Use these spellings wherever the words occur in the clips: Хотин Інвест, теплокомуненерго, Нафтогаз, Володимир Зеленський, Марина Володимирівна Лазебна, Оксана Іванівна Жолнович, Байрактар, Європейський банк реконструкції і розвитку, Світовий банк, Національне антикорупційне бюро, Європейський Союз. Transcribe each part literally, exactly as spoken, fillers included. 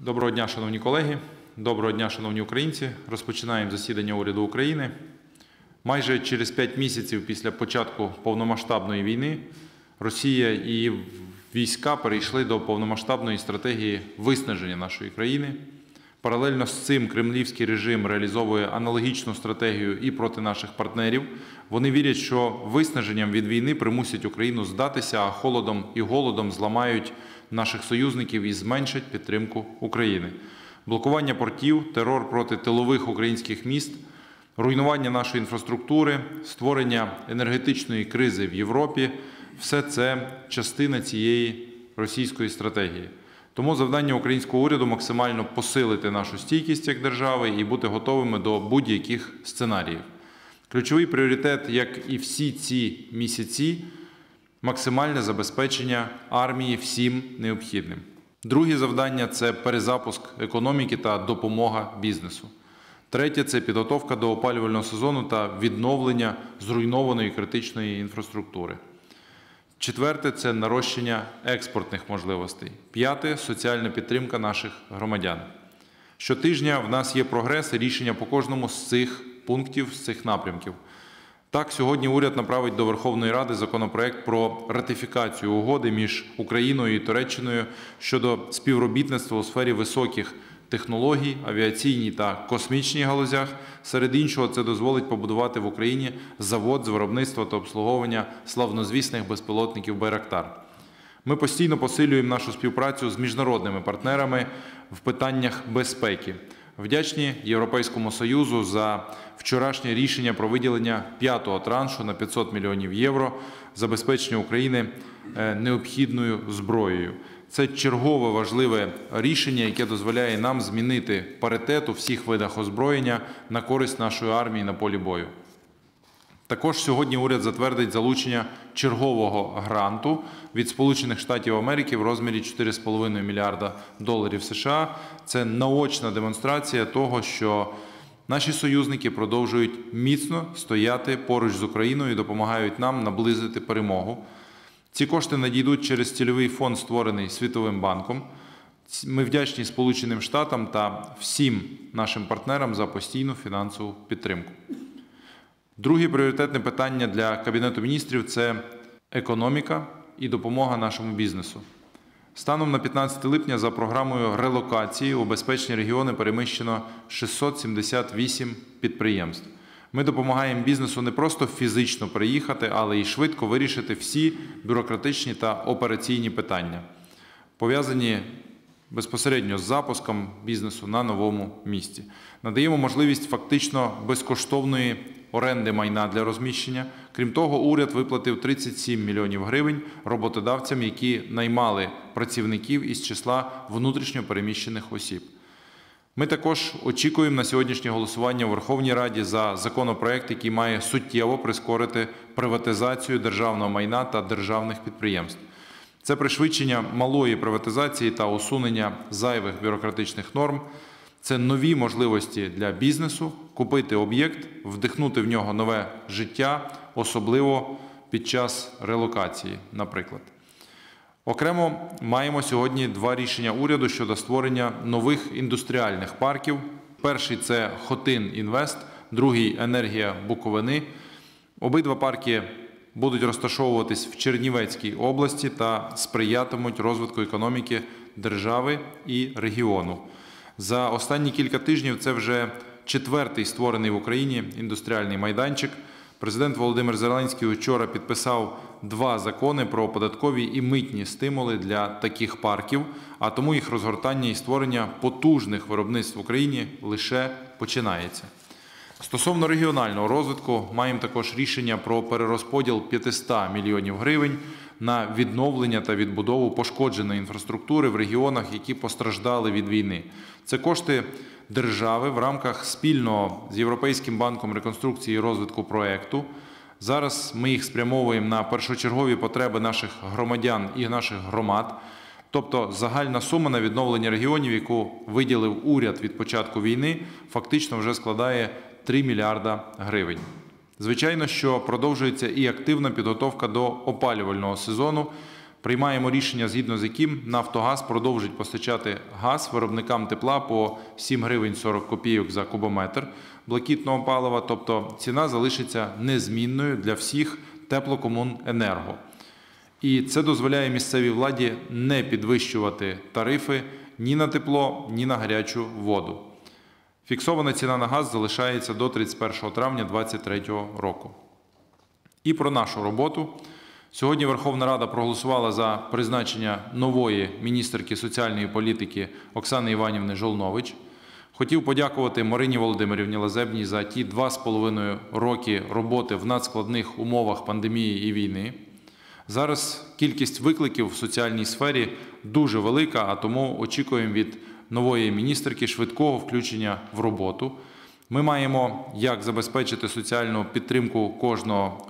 Доброго дня, шановні колеги. Доброго дня, шановні українці. Розпочинаємо засідання уряду України. Майже через п'ять місяців після початку повномасштабної війни Росія і війська перейшли до повномасштабної стратегії виснаження нашої країни. Паралельно з цим кремлівський режим реалізовує аналогічну стратегію і проти наших партнерів. Вони вірять, що виснаженням від війни примусять Україну здатися, а холодом і голодом зламають наших союзників і зменшать підтримку України. Блокування портів, терор проти тилових українських міст, руйнування нашої інфраструктури, створення енергетичної кризи в Європі – все це частина цієї російської стратегії. Тому завдання українського уряду – максимально посилити нашу стійкість як держави і бути готовими до будь-яких сценаріїв. Ключовий пріоритет, як і всі ці місяці – максимальне забезпечення армії всім необхідним. Друге завдання – це перезапуск економіки та допомога бізнесу. Третє – це підготовка до опалювального сезону та відновлення зруйнованої критичної інфраструктури. Четверте – це нарощення експортних можливостей. П'яте – соціальна підтримка наших громадян. Щотижня в нас є прогрес і рішення по кожному з цих пунктів, з цих напрямків. Так, сьогодні уряд направить до Верховної Ради законопроект про ратифікацію угоди між Україною і Туреччиною щодо співробітництва у сфері високих технологій, авіаційній та космічній галузях. Серед іншого, це дозволить побудувати в Україні завод з виробництва та обслуговування славнозвісних безпілотників «Байрактар». Ми постійно посилюємо нашу співпрацю з міжнародними партнерами в питаннях безпеки. Вдячні Європейському Союзу за вчорашнє рішення про виділення п'ятого траншу на п'ятсот мільйонів євро забезпечення України необхідною зброєю. Це чергове важливе рішення, яке дозволяє нам змінити паритет у всіх видах озброєння на користь нашої армії на полі бою. Також сьогодні уряд затвердить залучення чергового гранту від Сполучених Штатів Америки в розмірі чотири з половиною мільярда доларів США. Це наочна демонстрація того, що наші союзники продовжують міцно стояти поруч з Україною і допомагають нам наблизити перемогу. Ці кошти надійдуть через цільовий фонд, створений Світовим банком. Ми вдячні Сполученим Штатам та всім нашим партнерам за постійну фінансову підтримку. Друге пріоритетне питання для Кабінету міністрів – це економіка і допомога нашому бізнесу. Станом на п'ятнадцяте липня за програмою релокації у безпечні регіони переміщено шістсот сімдесят вісім підприємств. Ми допомагаємо бізнесу не просто фізично приїхати, але й швидко вирішити всі бюрократичні та операційні питання, пов'язані безпосередньо з запуском бізнесу на новому місці. Надаємо можливість фактично безкоштовної оренди майна для розміщення. Крім того, уряд виплатив тридцять сім мільйонів гривень роботодавцям, які наймали працівників із числа внутрішньо переміщених осіб. Ми також очікуємо на сьогоднішнє голосування у Верховній Раді за законопроект, який має суттєво прискорити приватизацію державного майна та державних підприємств. Це пришвидшення малої приватизації та усунення зайвих бюрократичних норм. Це нові можливості для бізнесу купити об'єкт, вдихнути в нього нове життя, особливо під час релокації, наприклад. Окремо маємо сьогодні два рішення уряду щодо створення нових індустріальних парків. Перший – це «Хотин Інвест», другий – «Енергія Буковини». Обидва парки будуть розташовуватись в Чернівецькій області та сприятимуть розвитку економіки держави і регіону. За останні кілька тижнів це вже четвертий створений в Україні індустріальний майданчик. Президент Володимир Зеленський вчора підписав два закони про податкові і митні стимули для таких парків, а тому їх розгортання і створення потужних виробництв в Україні лише починається. Стосовно регіонального розвитку, маємо також рішення про перерозподіл п'ятсот мільйонів гривень на відновлення та відбудову пошкодженої інфраструктури в регіонах, які постраждали від війни. Це кошти держави в рамках спільного з Європейським банком реконструкції і розвитку проєкту. Зараз ми їх спрямовуємо на першочергові потреби наших громадян і наших громад. Тобто загальна сума на відновлення регіонів, яку виділив уряд від початку війни, фактично вже складає три мільярда гривень. Звичайно, що продовжується і активна підготовка до опалювального сезону. Приймаємо рішення, згідно з яким Нафтогаз продовжить постачати газ виробникам тепла по сім гривень сорок копійок за кубометр блакитного палива, тобто ціна залишиться незмінною для всіх теплокомуненерго. І це дозволяє місцевій владі не підвищувати тарифи ні на тепло, ні на гарячу воду. Фіксована ціна на газ залишається до тридцять першого травня дві тисячі двадцять третього року. І про нашу роботу. Сьогодні Верховна Рада проголосувала за призначення нової міністерки соціальної політики Оксани Іванівни Жолнович. Хотів подякувати Марині Володимирівні Лазебній за ті два з половиною роки роботи в надскладних умовах пандемії і війни. Зараз кількість викликів в соціальній сфері дуже велика, а тому очікуємо від нової міністерки швидкого включення в роботу. Ми маємо як забезпечити соціальну підтримку кожного,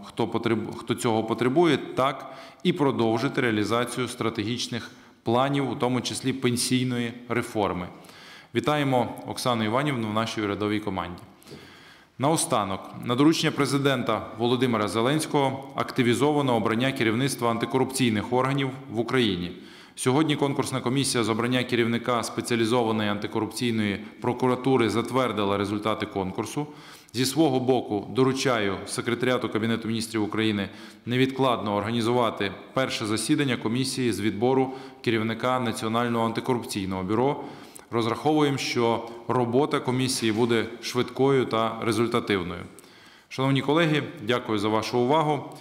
хто цього потребує, так і продовжити реалізацію стратегічних планів, у тому числі пенсійної реформи. Вітаємо Оксану Іванівну в нашій урядовій команді. Наостанок, на доручення президента Володимира Зеленського активізовано обрання керівництва антикорупційних органів в Україні. Сьогодні конкурсна комісія з обрання керівника спеціалізованої антикорупційної прокуратури затвердила результати конкурсу. Зі свого боку доручаю секретаріату Кабінету міністрів України невідкладно організувати перше засідання комісії з відбору керівника Національного антикорупційного бюро. Розраховуємо, що робота комісії буде швидкою та результативною. Шановні колеги, дякую за вашу увагу.